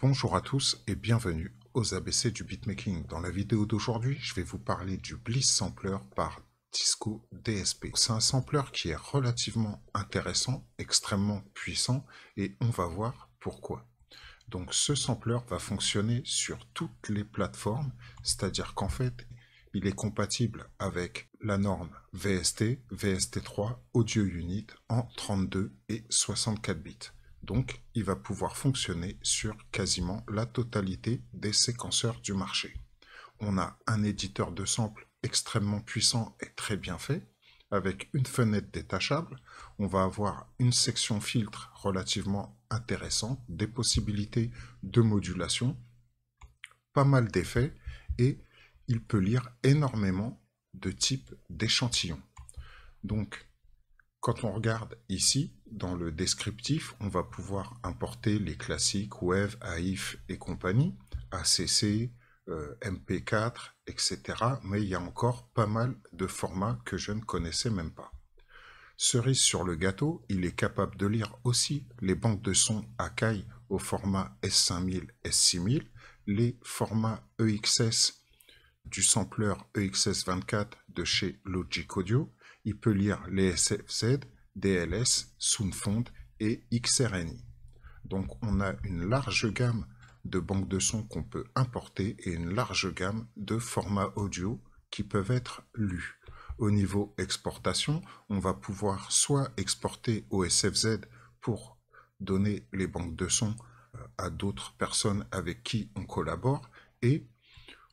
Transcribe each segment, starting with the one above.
Bonjour à tous et bienvenue aux ABC du Beatmaking. Dans la vidéo d'aujourd'hui, je vais vous parler du Bliss Sampler par DiscoDSP. C'est un sampler qui est relativement intéressant, extrêmement puissant et on va voir pourquoi. Donc ce sampler va fonctionner sur toutes les plateformes, c'est-à-dire qu'en fait, il est compatible avec la norme VST, VST3, Audio Unit en 32 et 64 bits. Donc, il va pouvoir fonctionner sur quasiment la totalité des séquenceurs du marché. On a un éditeur de samples extrêmement puissant et très bien fait. Avec une fenêtre détachable, on va avoir une section filtre relativement intéressante, des possibilités de modulation, pas mal d'effets, et il peut lire énormément de types d'échantillons. Donc, quand on regarde ici, dans le descriptif, on va pouvoir importer les classiques WAV, AIFF et compagnie, ACC, MP4, etc. Mais il y a encore pas mal de formats que je ne connaissais même pas. Cerise sur le gâteau, il est capable de lire aussi les banques de sons Akai au format S5000, S6000, les formats EXS du sampler EXS24 de chez Logic Audio. Il peut lire les SFZ, DLS, SoundFont et XRNI. Donc on a une large gamme de banques de sons qu'on peut importer et une large gamme de formats audio qui peuvent être lus. Au niveau exportation, on va pouvoir soit exporter au SFZ pour donner les banques de sons à d'autres personnes avec qui on collabore et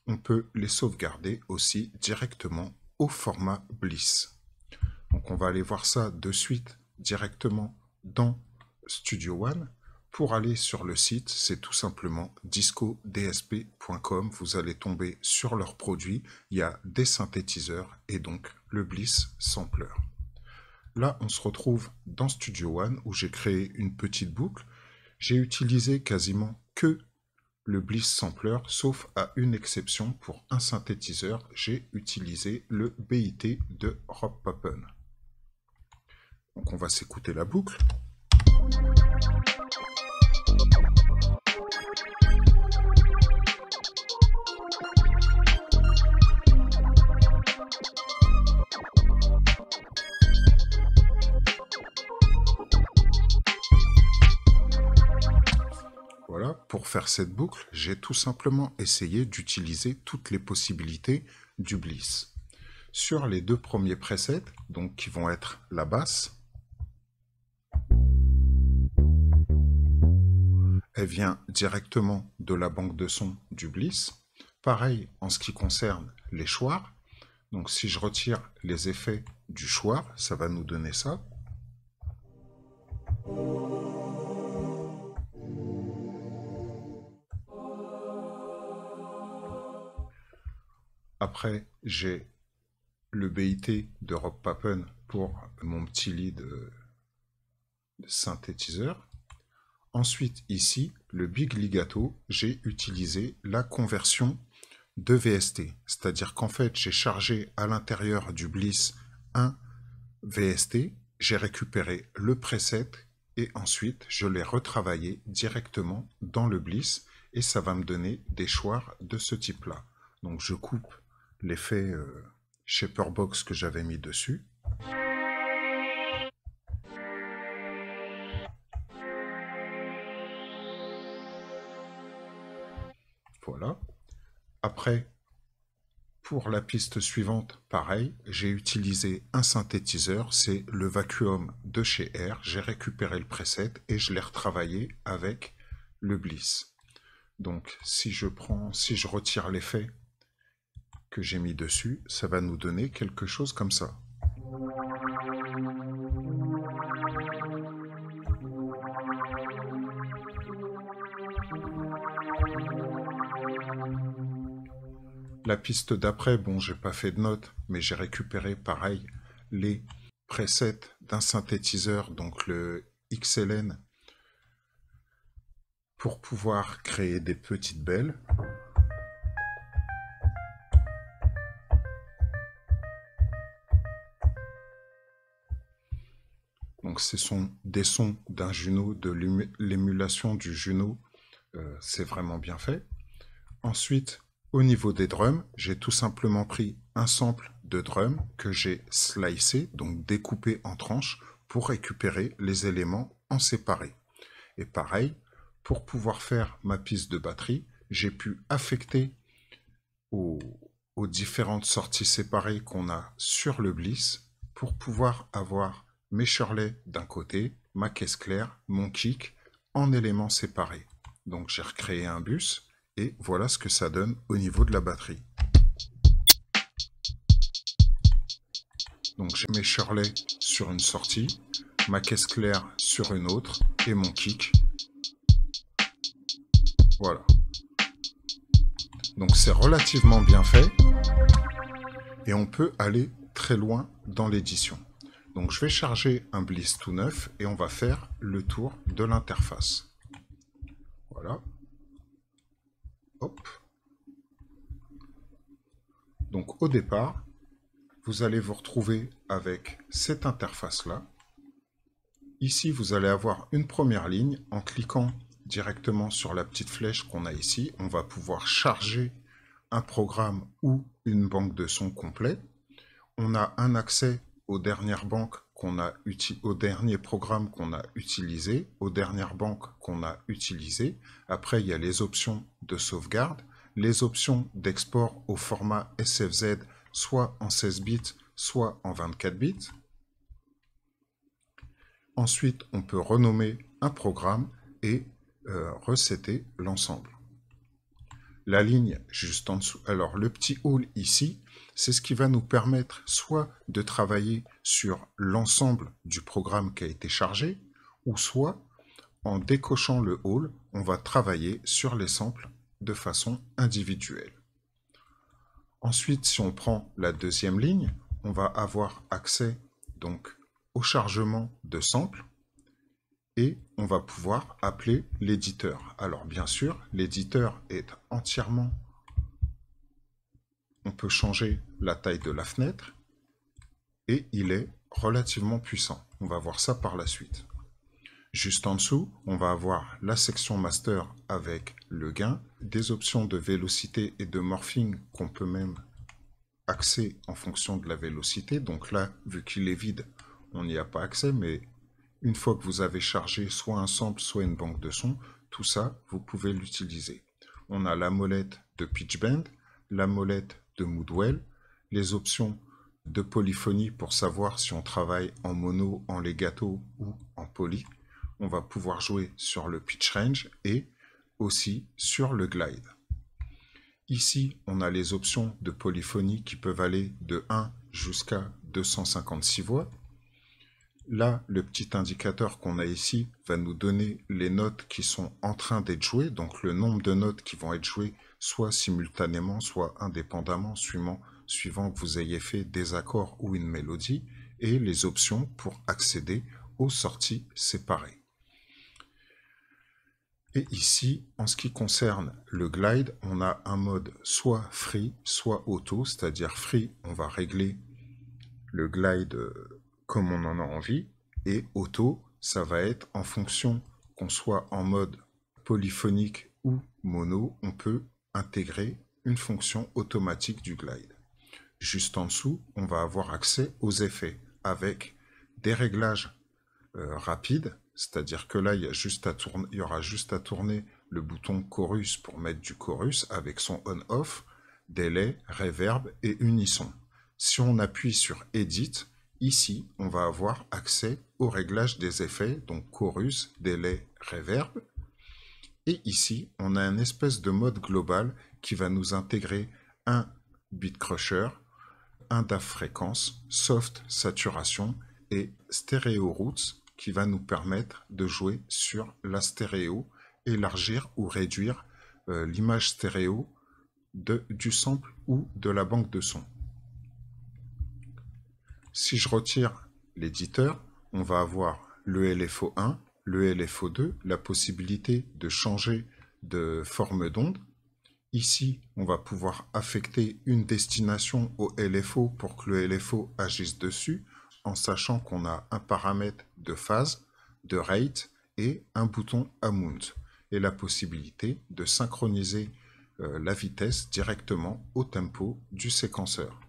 on peut les sauvegarder aussi directement au format Bliss. Donc on va aller voir ça de suite directement dans Studio One. Pour aller sur le site, c'est tout simplement discodsp.com. Vous allez tomber sur leurs produits. Il y a des synthétiseurs et donc le Bliss Sampler. Là, on se retrouve dans Studio One où j'ai créé une petite boucle. J'ai utilisé quasiment que le Bliss Sampler, sauf à une exception pour un synthétiseur. J'ai utilisé le BIT de Rob Papen. Donc on va s'écouter la boucle. Voilà, pour faire cette boucle, j'ai tout simplement essayé d'utiliser toutes les possibilités du Bliss. Sur les deux premiers presets, donc qui vont être la basse, elle vient directement de la banque de sons du Bliss. Pareil en ce qui concerne les choirs. Donc si je retire les effets du choir, ça va nous donner ça. Après, j'ai le BIT de Rob Papen pour mon petit lead synthétiseur. Ensuite, ici, le Big Ligato, j'ai utilisé la conversion de VST. C'est-à-dire qu'en fait, j'ai chargé à l'intérieur du Bliss un VST, j'ai récupéré le preset et ensuite, je l'ai retravaillé directement dans le Bliss et ça va me donner des choirs de ce type-là. Donc, je coupe l'effet Shaperbox que j'avais mis dessus. Voilà. Après, pour la piste suivante, pareil, j'ai utilisé un synthétiseur, c'est le Vacuum de chez Air. J'ai récupéré le preset et je l'ai retravaillé avec le Bliss. Donc, si je retire l'effet que j'ai mis dessus, ça va nous donner quelque chose comme ça. La piste d'après, bon, j'ai pas fait de notes, mais j'ai récupéré pareil les presets d'un synthétiseur, donc le XLN, pour pouvoir créer des petites belles. Donc ce sont des sons d'un Juno, de l'émulation du Juno c'est vraiment bien fait. Ensuite, au niveau des drums, j'ai tout simplement pris un sample de drum que j'ai slicé, donc découpé en tranches, pour récupérer les éléments en séparés. Et pareil, pour pouvoir faire ma piste de batterie, j'ai pu affecter aux différentes sorties séparées qu'on a sur le Bliss pour pouvoir avoir mes shirley d'un côté, ma caisse claire, mon kick en éléments séparés. Donc j'ai recréé un bus et voilà ce que ça donne au niveau de la batterie. Donc j'ai mes shirley sur une sortie, ma caisse claire sur une autre et mon kick. Voilà. Donc c'est relativement bien fait et on peut aller très loin dans l'édition. Donc je vais charger un Bliss tout neuf et on va faire le tour de l'interface. Voilà. Hop. Donc au départ, vous allez vous retrouver avec cette interface-là. Ici, vous allez avoir une première ligne. En cliquant directement sur la petite flèche qu'on a ici, on va pouvoir charger un programme ou une banque de son complet. On a un accès aux dernières banques qu'on a aux derniers programmes qu'on a utilisés, aux dernières banques qu'on a utilisées. Après, il y a les options de sauvegarde, les options d'export au format SFZ, soit en 16 bits, soit en 24 bits. Ensuite, on peut renommer un programme et recéter l'ensemble. La ligne juste en dessous, alors le petit hall ici, c'est ce qui va nous permettre soit de travailler sur l'ensemble du programme qui a été chargé, ou soit, en décochant le hall, on va travailler sur les samples de façon individuelle. Ensuite, si on prend la deuxième ligne, on va avoir accès donc au chargement de samples et on va pouvoir appeler l'éditeur. Alors bien sûr, l'éditeur est entièrement... On peut changer la taille de la fenêtre et il est relativement puissant. On va voir ça par la suite. Juste en dessous, on va avoir la section master avec le gain, des options de vélocité et de morphing qu'on peut même axer en fonction de la vélocité. Donc là, vu qu'il est vide, on n'y a pas accès, mais une fois que vous avez chargé soit un sample, soit une banque de son, tout ça, vous pouvez l'utiliser. On a la molette de pitch bend, la molette de moodwell, les options de polyphonie pour savoir si on travaille en mono, en legato ou en poly. On va pouvoir jouer sur le pitch range et aussi sur le glide. Ici, on a les options de polyphonie qui peuvent aller de 1 jusqu'à 256 voix. Là, le petit indicateur qu'on a ici va nous donner les notes qui sont en train d'être jouées, donc le nombre de notes qui vont être jouées soit simultanément, soit indépendamment, suivant que vous ayez fait des accords ou une mélodie, et les options pour accéder aux sorties séparées. Et ici, en ce qui concerne le glide, on a un mode soit free, soit auto, c'est-à-dire free, on va régler le glide comme on en a envie, et auto, ça va être en fonction qu'on soit en mode polyphonique ou mono, on peut intégrer une fonction automatique du glide. Juste en dessous, on va avoir accès aux effets avec des réglages rapides, c'est-à-dire que là, il y aura juste à tourner le bouton chorus pour mettre du chorus avec son on-off, délai, reverb et unisson. Si on appuie sur Edit, ici, on va avoir accès au réglage des effets, donc chorus, délai, reverb. Et ici, on a un espèce de mode global qui va nous intégrer un beat crusher, un DAW fréquence, soft saturation et stéréo roots qui va nous permettre de jouer sur la stéréo, élargir ou réduire l'image stéréo du sample ou de la banque de son. Si je retire l'éditeur, on va avoir le LFO1, le LFO2, la possibilité de changer de forme d'onde. Ici, on va pouvoir affecter une destination au LFO pour que le LFO agisse dessus, en sachant qu'on a un paramètre de phase, de rate et un bouton amount. et la possibilité de synchroniser la vitesse directement au tempo du séquenceur.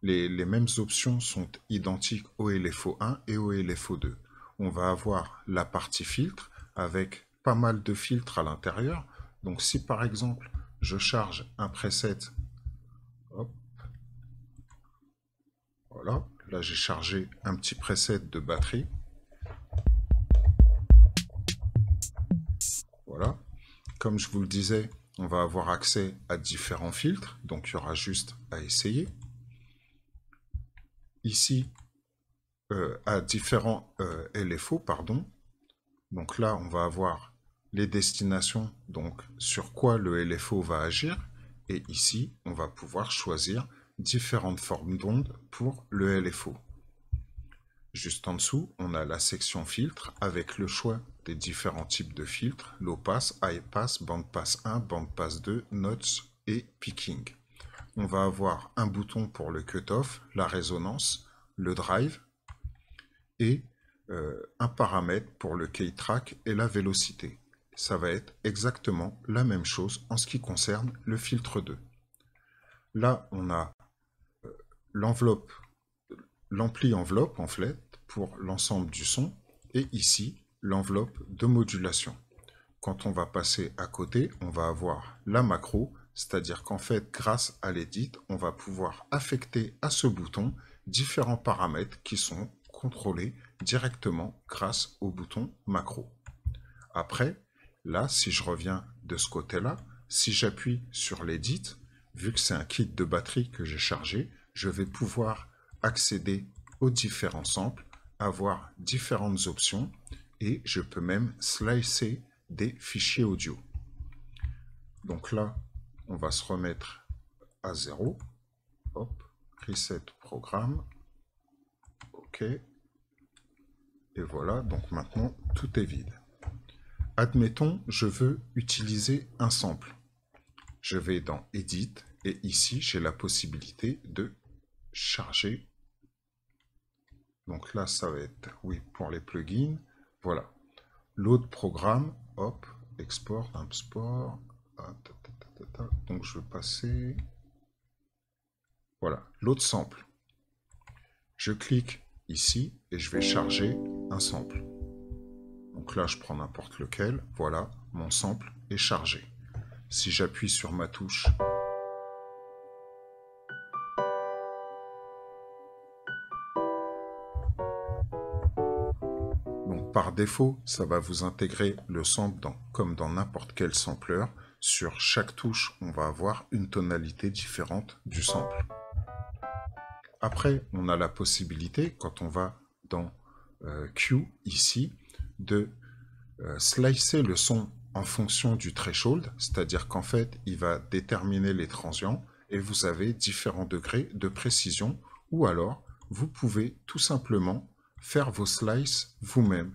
Les mêmes options sont identiques au LFO1 et au LFO2. On va avoir la partie filtre avec pas mal de filtres à l'intérieur. Donc si par exemple je charge un preset, hop, voilà, là j'ai chargé un petit preset de batterie. Voilà, comme je vous le disais, on va avoir accès à différents filtres, donc il y aura juste à essayer. Ici, à différents LFO, pardon. Donc là, on va avoir les destinations, donc sur quoi le LFO va agir. Et ici, on va pouvoir choisir différentes formes d'ondes pour le LFO. Juste en dessous, on a la section filtre avec le choix des différents types de filtres, low pass, high pass, band pass 1, band pass 2, notch et picking. On va avoir un bouton pour le cutoff, la résonance, le drive et un paramètre pour le key track et la vélocité. Ça va être exactement la même chose en ce qui concerne le filtre 2. Là, on a l'enveloppe, l'ampli enveloppe en fait pour l'ensemble du son et ici l'enveloppe de modulation. Quand on va passer à côté, on va avoir la macro. C'est-à-dire qu'en fait, grâce à l'edit, on va pouvoir affecter à ce bouton différents paramètres qui sont contrôlés directement grâce au bouton macro. Après, là, si je reviens de ce côté-là, si j'appuie sur l'edit, vu que c'est un kit de batterie que j'ai chargé, je vais pouvoir accéder aux différents samples, avoir différentes options et je peux même slicer des fichiers audio. Donc là, on va se remettre à 0. Hop, reset programme. OK. Et voilà, donc maintenant, tout est vide. Admettons, je veux utiliser un sample. Je vais dans Edit et ici, j'ai la possibilité de charger. Donc là, ça va être, oui, pour les plugins. Voilà. L'autre programme, hop, export, import. Donc je vais passer, voilà, l'autre sample. Je clique ici et je vais charger un sample. Donc là, je prends n'importe lequel. Voilà, mon sample est chargé. Si j'appuie sur ma touche, donc par défaut, ça va vous intégrer le sample comme dans n'importe quel sampleur. Sur chaque touche, on va avoir une tonalité différente du sample. Après, on a la possibilité, quand on va dans Q, ici, de slicer le son en fonction du threshold, c'est-à-dire qu'en fait, il va déterminer les transients et vous avez différents degrés de précision, ou alors, vous pouvez tout simplement faire vos slices vous-même.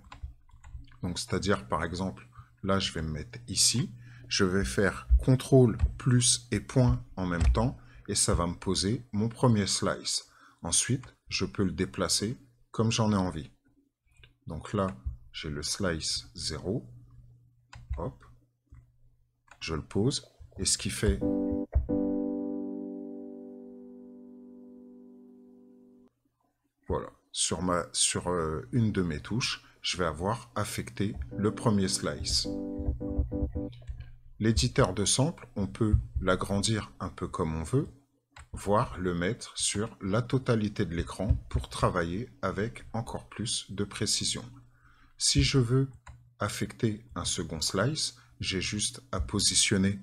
Donc, c'est-à-dire, par exemple, là, je vais me mettre ici. Je vais faire CTRL, plus et point en même temps et ça va me poser mon premier slice. Ensuite, je peux le déplacer comme j'en ai envie. Donc là, j'ai le slice 0. Hop. Je le pose et ce qui fait... Voilà. Sur une de mes touches, je vais avoir affecté le premier slice. L'éditeur de sample, on peut l'agrandir un peu comme on veut, voire le mettre sur la totalité de l'écran pour travailler avec encore plus de précision. Si je veux affecter un second slice, j'ai juste à positionner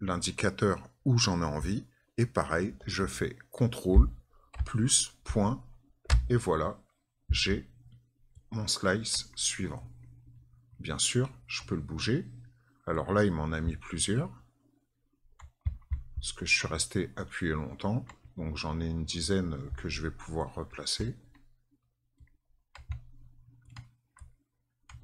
l'indicateur où j'en ai envie. Et pareil, je fais CTRL, plus, point, et voilà, j'ai mon slice suivant. Bien sûr, je peux le bouger. Alors là, il m'en a mis plusieurs, parce que je suis resté appuyé longtemps, donc j'en ai une dizaine que je vais pouvoir replacer.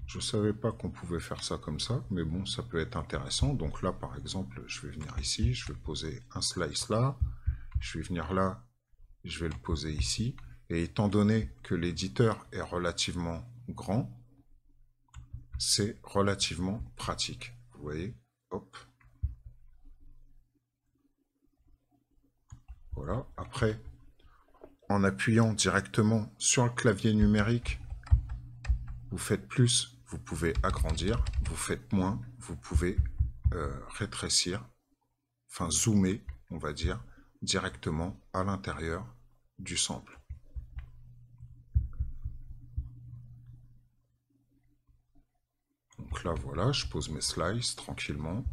Je ne savais pas qu'on pouvait faire ça comme ça, mais bon, ça peut être intéressant. Donc là, par exemple, je vais venir ici, je vais poser un slice là, je vais venir là, je vais le poser ici. Et étant donné que l'éditeur est relativement grand, c'est relativement pratique. Vous voyez, hop. Voilà. Après, en appuyant directement sur le clavier numérique, vous faites plus, vous pouvez agrandir, vous faites moins, vous pouvez rétrécir, enfin zoomer, on va dire, directement à l'intérieur du sample. Donc là, voilà, je pose mes slices tranquillement.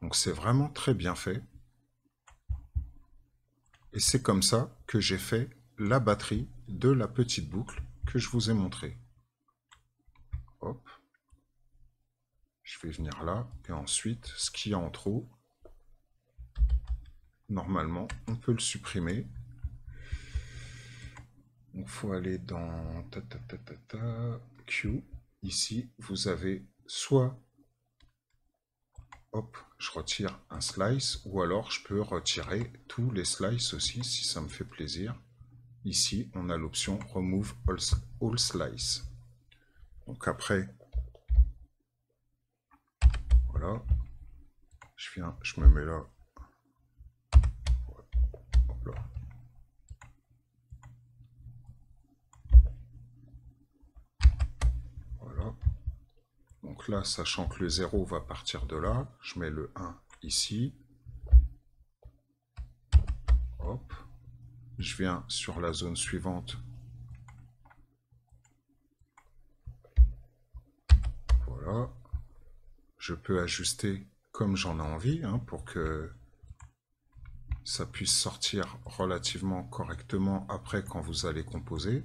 Donc c'est vraiment très bien fait. Et c'est comme ça que j'ai fait la batterie de la petite boucle que je vous ai montrée. Hop. Je vais venir là, et ensuite, ce qu'il y a en trop, normalement, on peut le supprimer. Il faut aller dans Q. Ici, vous avez soit, hop, je retire un slice, ou alors je peux retirer tous les slices aussi, si ça me fait plaisir. Ici, on a l'option Remove All Slice. Donc après... Voilà, je viens, je me mets là. Hop là. Voilà. Donc là, sachant que le 0 va partir de là, je mets le 1 ici. Hop. Je viens sur la zone suivante. Voilà. Je peux ajuster comme j'en ai envie, hein, pour que ça puisse sortir relativement correctement après quand vous allez composer.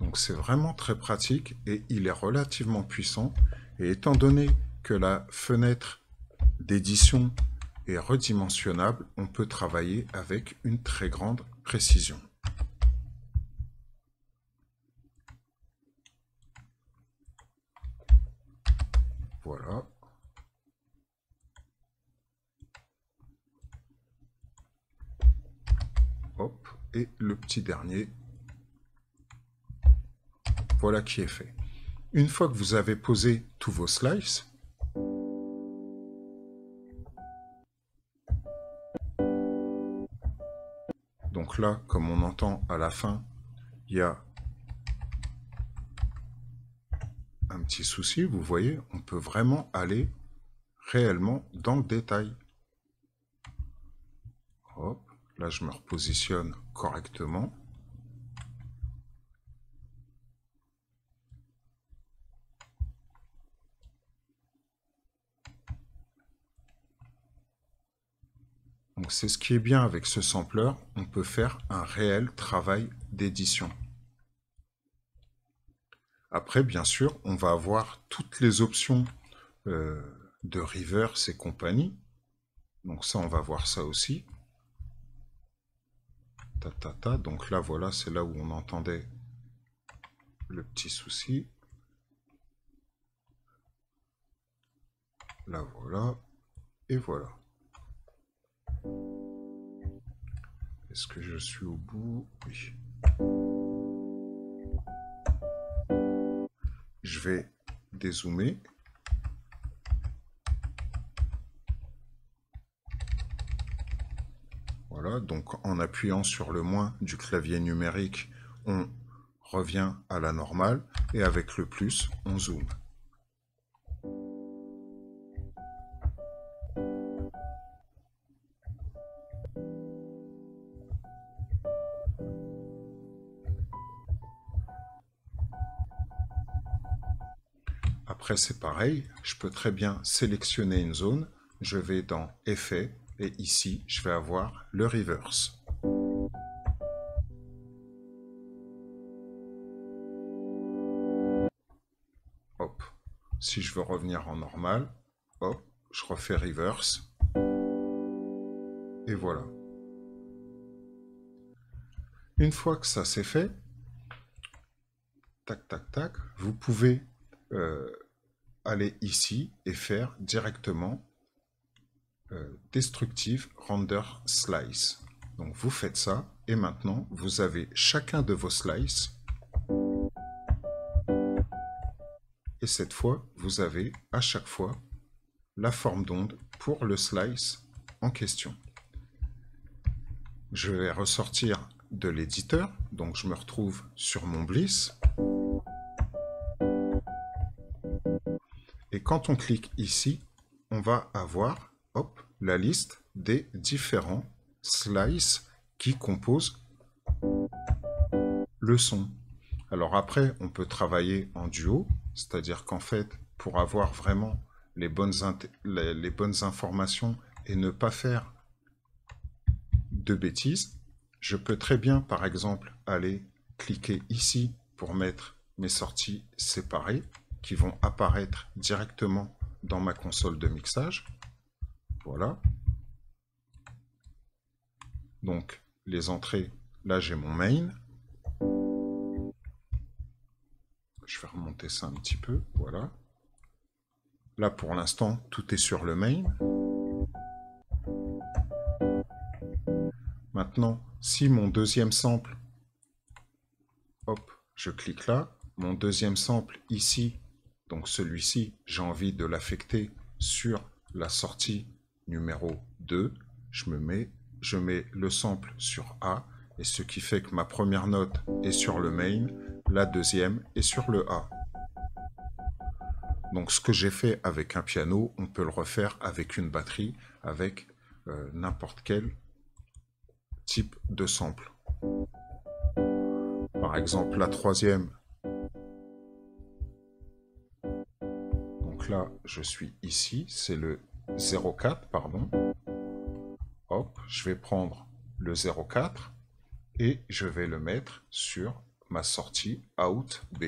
Donc c'est vraiment très pratique et il est relativement puissant. Et étant donné que la fenêtre d'édition est redimensionnable, on peut travailler avec une très grande précision. Voilà. Hop, et le petit dernier. Voilà qui est fait. Une fois que vous avez posé tous vos slices, donc là, comme on entend à la fin, il y a un petit souci, vous voyez, on peut vraiment aller réellement dans le détail. Hop, là je me repositionne correctement. Donc c'est ce qui est bien avec ce sampler, on peut faire un réel travail d'édition. Après, bien sûr, on va avoir toutes les options de reverse et compagnie. Donc ça, on va voir ça aussi. Donc là, voilà, c'est là où on entendait le petit souci. Là, voilà. Et voilà. Est-ce que je suis au bout? Oui. Je vais dézoomer. Voilà, donc en appuyant sur le moins du clavier numérique, on revient à la normale et avec le plus, on zoome. Après, c'est pareil, je peux très bien sélectionner une zone, je vais dans Effet, et ici, je vais avoir le Reverse. Hop. Si je veux revenir en normal, hop, je refais Reverse. Et voilà. Une fois que ça c'est fait, tac, tac, tac, vous pouvez aller ici et faire directement Destructive Render Slice. Donc vous faites ça et maintenant vous avez chacun de vos slices. Et cette fois, vous avez à chaque fois la forme d'onde pour le slice en question. Je vais ressortir de l'éditeur, donc je me retrouve sur mon Bliss. Et quand on clique ici, on va avoir hop, la liste des différents slices qui composent le son. Alors après, on peut travailler en duo, c'est-à-dire qu'en fait, pour avoir vraiment les bonnes informations et ne pas faire de bêtises, je peux très bien, par exemple, aller cliquer ici pour mettre mes sorties séparées qui vont apparaître directement dans ma console de mixage. Voilà. Donc, les entrées, là j'ai mon main. Je vais remonter ça un petit peu, voilà. Là, pour l'instant, tout est sur le main. Maintenant, si mon deuxième sample, hop, je clique là. Mon deuxième sample ici, donc celui-ci, j'ai envie de l'affecter sur la sortie numéro 2. Je mets le sample sur A, et ce qui fait que ma première note est sur le main, la deuxième est sur le A. Donc ce que j'ai fait avec un piano, on peut le refaire avec une batterie, avec n'importe quel type de sample. Par exemple, la troisième. Donc là, je suis ici, c'est le 0,4, pardon. Hop, je vais prendre le 0,4 et je vais le mettre sur ma sortie Out B.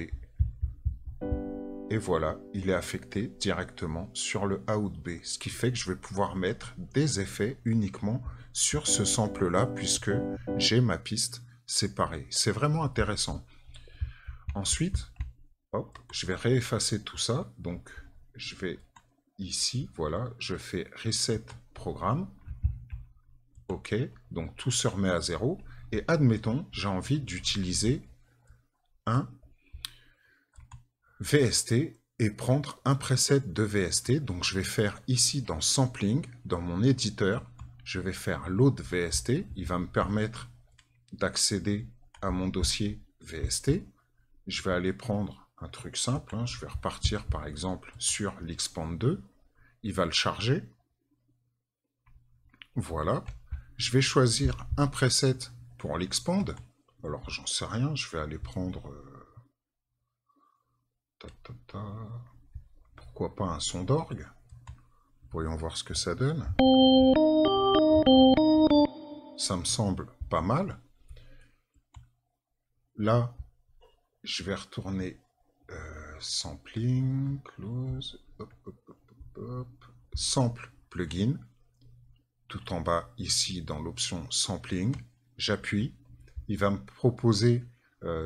Et voilà, il est affecté directement sur le Out B, ce qui fait que je vais pouvoir mettre des effets uniquement sur ce sample-là, puisque j'ai ma piste séparée. C'est vraiment intéressant. Ensuite, hop, je vais réeffacer tout ça. Donc, je vais ici, voilà, je fais Reset Programme. OK, donc tout se remet à zéro. Et admettons, j'ai envie d'utiliser un VST et prendre un preset de VST. Donc je vais faire ici dans Sampling, dans mon éditeur, je vais faire Load VST. Il va me permettre d'accéder à mon dossier VST. Je vais aller prendre un truc simple, hein. Je vais repartir par exemple sur l'Expand 2. Il va le charger. Voilà. Je vais choisir un preset pour l'Expand. Alors j'en sais rien, je vais aller prendre... Pourquoi pas un son d'orgue? Voyons voir ce que ça donne. Ça me semble pas mal. Là, je vais retourner sampling, close, hop, hop, hop, hop, hop, sample plugin. Tout en bas ici dans l'option sampling, j'appuie. Il va me proposer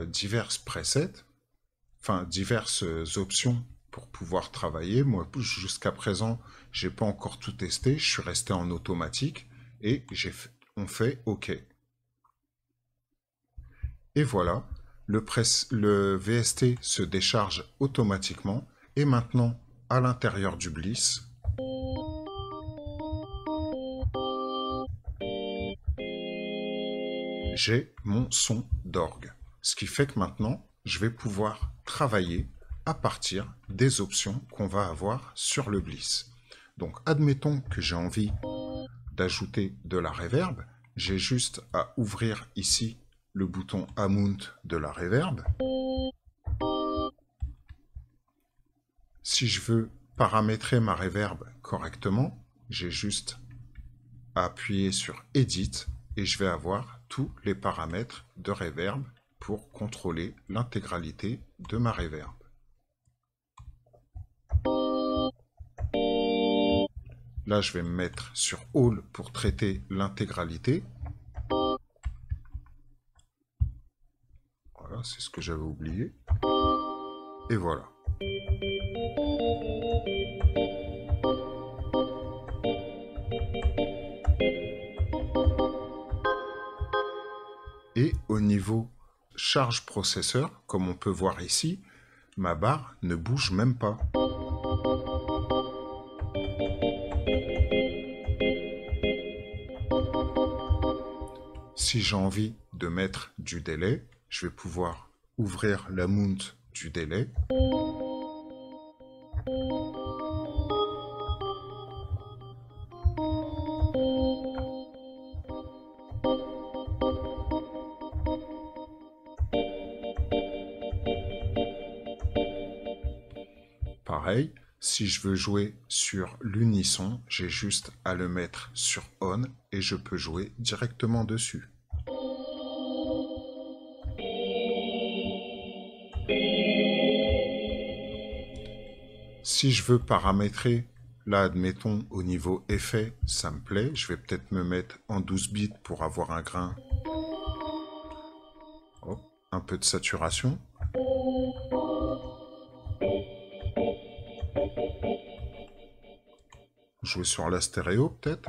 diverses presets. Enfin, diverses options pour pouvoir travailler. Moi, jusqu'à présent, j'ai pas encore tout testé. Je suis resté en automatique et on fait OK. Et voilà, le VST se décharge automatiquement. Et maintenant, à l'intérieur du Bliss, j'ai mon son d'orgue. Ce qui fait que maintenant, je vais pouvoir travailler à partir des options qu'on va avoir sur le Bliss. Donc, admettons que j'ai envie d'ajouter de la reverb. J'ai juste à ouvrir ici le bouton Amount de la reverb. Si je veux paramétrer ma reverb correctement, j'ai juste à appuyer sur Edit et je vais avoir tous les paramètres de reverb pour contrôler l'intégralité de ma reverb. Là, je vais me mettre sur All pour traiter l'intégralité. Voilà, c'est ce que j'avais oublié. Et voilà. au niveau charge processeur, comme on peut voir ici, ma barre ne bouge même pas. Si j'ai envie de mettre du délai, je vais pouvoir ouvrir la mount du délai. Pareil, si je veux jouer sur l'unisson, j'ai juste à le mettre sur on et je peux jouer directement dessus. Si je veux paramétrer, là admettons au niveau effet, ça me plaît, je vais peut-être me mettre en 12 bits pour avoir un grain, oh, un peu de saturation. Jouer sur la stéréo peut-être.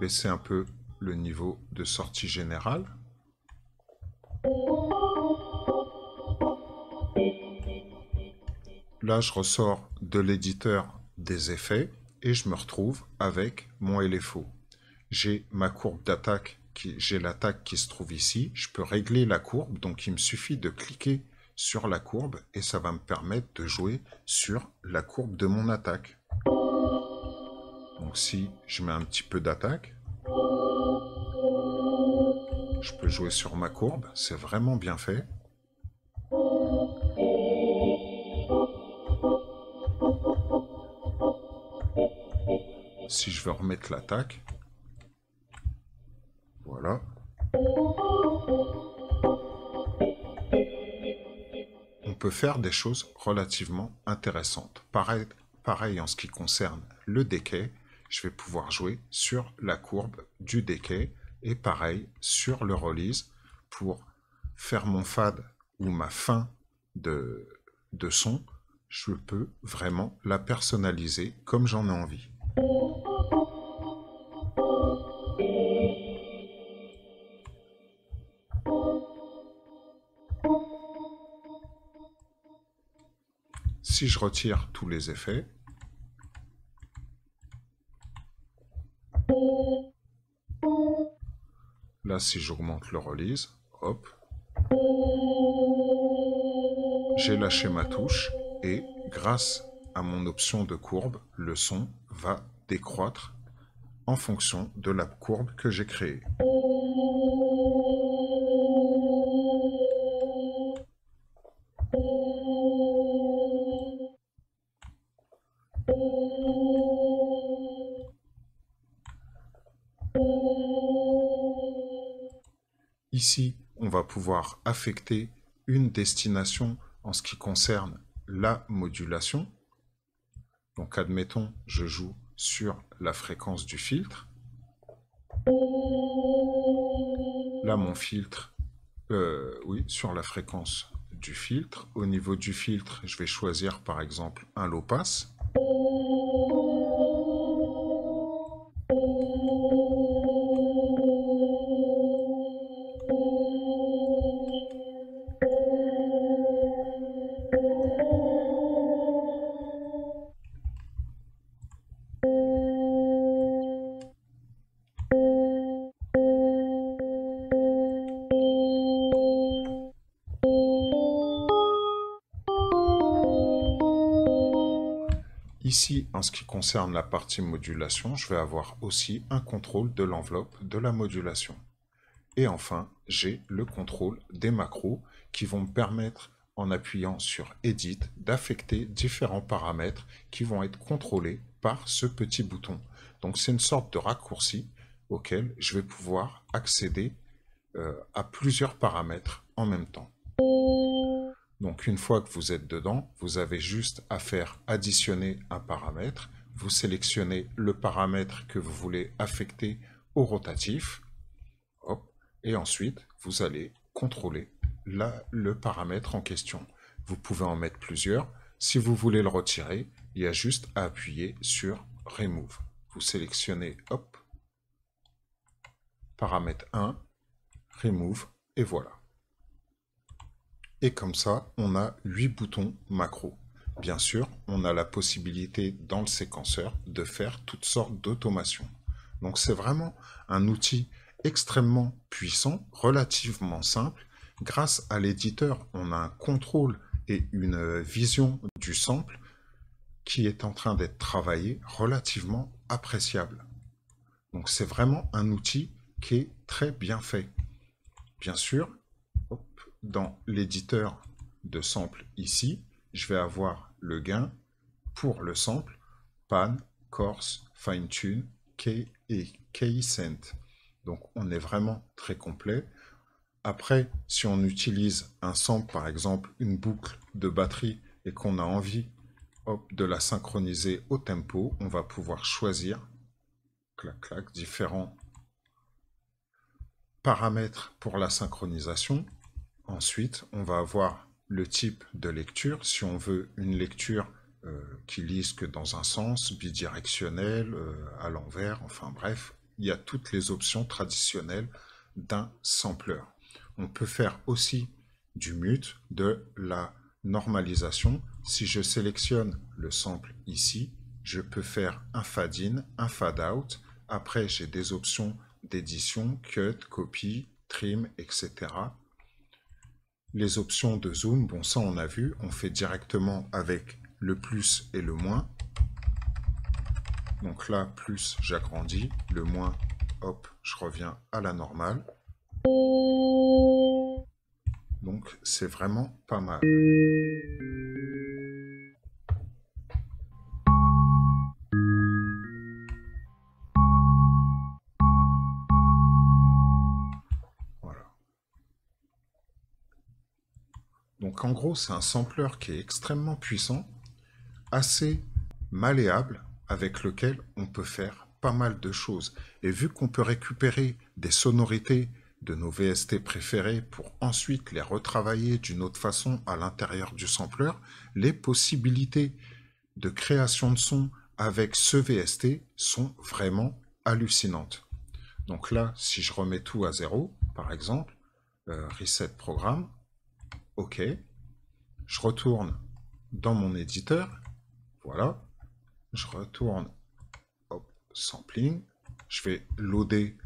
Baisser un peu le niveau de sortie générale. Là, je ressors de l'éditeur des effets et je me retrouve avec mon LFO. J'ai ma courbe d'attaque, j'ai l'attaque qui se trouve ici. Je peux régler la courbe, donc il me suffit de cliquer sur la courbe et ça va me permettre de jouer sur la courbe de mon attaque. Donc si je mets un petit peu d'attaque, je peux jouer sur ma courbe, c'est vraiment bien fait. Si je veux remettre l'attaque, voilà. On peut faire des choses relativement intéressantes. Pareil en ce qui concerne le decay. Je vais pouvoir jouer sur la courbe du decay et pareil sur le release pour faire mon fade ou ma fin de son. Je peux vraiment la personnaliser comme j'en ai envie. Si je retire tous les effets, là, si j'augmente le release, hop, j'ai lâché ma touche et grâce à mon option de courbe, le son va décroître en fonction de la courbe que j'ai créée. Ici, on va pouvoir affecter une destination en ce qui concerne la modulation. Donc, admettons, je joue sur la fréquence du filtre. Là, mon filtre, sur la fréquence du filtre. Au niveau du filtre, je vais choisir, par exemple, un low pass. Ici, en ce qui concerne la partie modulation, je vais avoir aussi un contrôle de l'enveloppe de la modulation. Et enfin, j'ai le contrôle des macros qui vont me permettre, en appuyant sur Edit, d'affecter différents paramètres qui vont être contrôlés par ce petit bouton. Donc c'est une sorte de raccourci auquel je vais pouvoir accéder à plusieurs paramètres en même temps. Donc une fois que vous êtes dedans, vous avez juste à faire additionner un paramètre, vous sélectionnez le paramètre que vous voulez affecter au rotatif, hop, et ensuite vous allez contrôler le paramètre en question. Vous pouvez en mettre plusieurs, Si vous voulez le retirer, il y a juste à appuyer sur Remove. Vous sélectionnez, hop, paramètre 1, Remove, et voilà. Et comme ça, on a 8 boutons macro. Bien sûr, on a la possibilité dans le séquenceur de faire toutes sortes d'automations. Donc c'est vraiment un outil extrêmement puissant, relativement simple. Grâce à l'éditeur, on a un contrôle et une vision du sample qui est en train d'être travaillé relativement appréciable. Donc c'est vraiment un outil qui est très bien fait. Bien sûr, dans l'éditeur de sample ici, je vais avoir le gain pour le sample, pan, coarse, fine tune, key et key scent. Donc on est vraiment très complet. Après, si on utilise un sample, par exemple une boucle de batterie, et qu'on a envie de la synchroniser au tempo, on va pouvoir choisir clac, clac, différents paramètres pour la synchronisation. Ensuite, on va avoir le type de lecture. Si on veut une lecture qui lise que dans un sens, bidirectionnelle, à l'envers, enfin bref, il y a toutes les options traditionnelles d'un sampler. On peut faire aussi du mute, de la normalisation. Si je sélectionne le sample ici, je peux faire un fade in, un fade out. Après, j'ai des options d'édition, cut, copy, trim, etc. Les options de zoom, bon ça on a vu, on fait directement avec le plus et le moins. Donc là, plus j'agrandis, le moins, hop, je reviens à la normale. Donc c'est vraiment pas mal. Donc en gros, c'est un sampler qui est extrêmement puissant, assez malléable, avec lequel on peut faire pas mal de choses. Et vu qu'on peut récupérer des sonorités de nos VST préférées pour ensuite les retravailler d'une autre façon à l'intérieur du sampler, les possibilités de création de son avec ce VST sont vraiment hallucinantes. Donc là, si je remets tout à zéro, par exemple, reset programme, OK, je retourne dans mon éditeur, voilà, je retourne, hop, sampling, je vais loader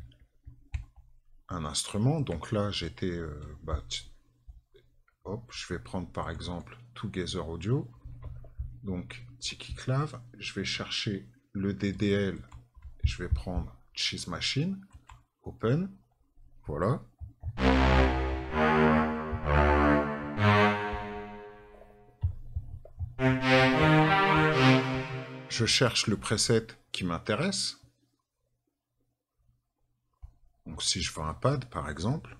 un instrument, donc là j'étais, hop, je vais prendre par exemple Together Audio, donc Tiki Clave, je vais chercher le DDL, je vais prendre Cheese Machine, open, voilà. Je cherche le preset qui m'intéresse. Donc si je veux un pad, par exemple.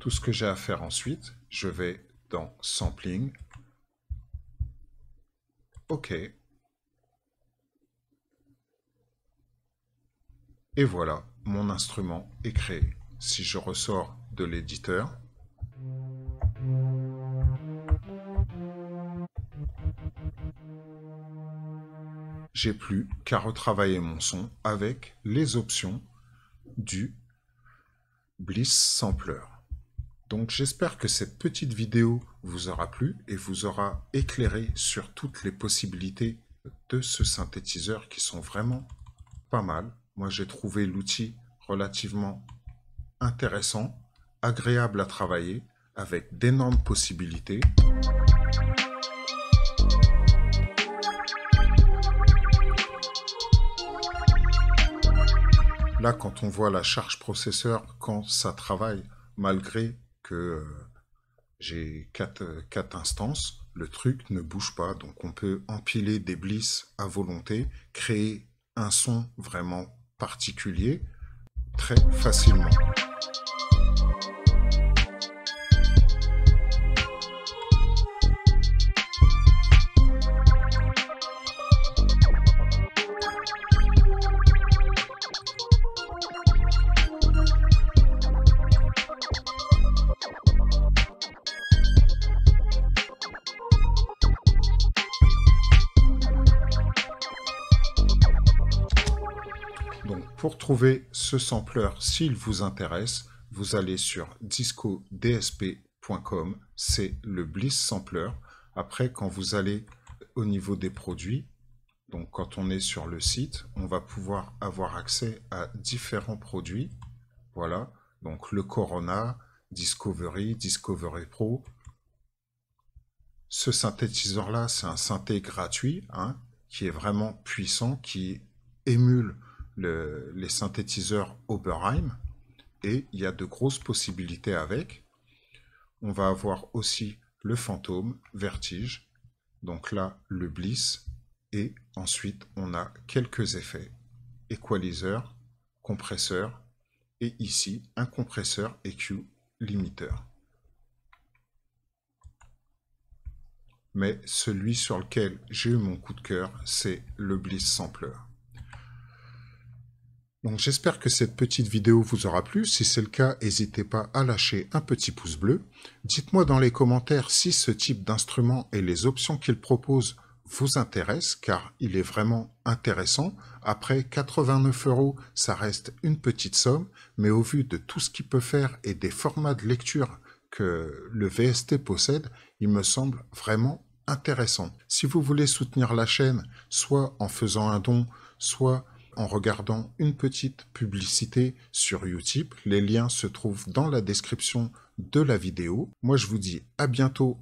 Tout ce que j'ai à faire ensuite, je vais dans Sampling. OK. Et voilà, mon instrument est créé. Si je ressors de l'éditeur, j'ai plus qu'à retravailler mon son avec les options du Bliss Sampler. Donc j'espère que cette petite vidéo vous aura plu et vous aura éclairé sur toutes les possibilités de ce synthétiseur qui sont vraiment pas mal. Moi j'ai trouvé l'outil relativement intéressant, agréable à travailler, avec d'énormes possibilités. Là, quand on voit la charge processeur, quand ça travaille, malgré que j'ai 4 instances, le truc ne bouge pas. Donc on peut empiler des bliss à volonté, créer un son vraiment particulier très facilement. Donc pour trouver ce sampler, s'il vous intéresse, vous allez sur discodsp.com, c'est le Bliss sampler. Après, quand vous allez au niveau des produits, donc quand on est sur le site, on va pouvoir avoir accès à différents produits. Voilà, donc le Corona, Discovery, Discovery Pro. Ce synthétiseur-là, c'est un synthé gratuit, hein, qui est vraiment puissant, qui émule les synthétiseurs Oberheim. Et il y a de grosses possibilités avec. On va avoir aussi le Fantôme, Vertige, donc là, le Bliss. Et ensuite, on a quelques effets. Equalizer, compresseur. Et ici, un compresseur EQ limiteur. Mais celui sur lequel j'ai eu mon coup de cœur, c'est le Bliss Sampler. Donc j'espère que cette petite vidéo vous aura plu. Si c'est le cas, n'hésitez pas à lâcher un petit pouce bleu. Dites-moi dans les commentaires si ce type d'instrument et les options qu'il propose vous intéressent, car il est vraiment intéressant. Après, 89 €, ça reste une petite somme, mais au vu de tout ce qu'il peut faire et des formats de lecture que le VST possède, il me semble vraiment intéressant. Si vous voulez soutenir la chaîne, soit en faisant un don, soit en regardant une petite publicité sur YouTube, les liens se trouvent dans la description de la vidéo. Moi, je vous dis à bientôt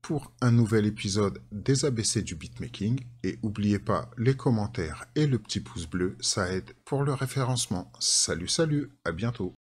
pour un nouvel épisode des ABC du Beatmaking. Et n'oubliez pas les commentaires et le petit pouce bleu, ça aide pour le référencement. Salut, salut, à bientôt.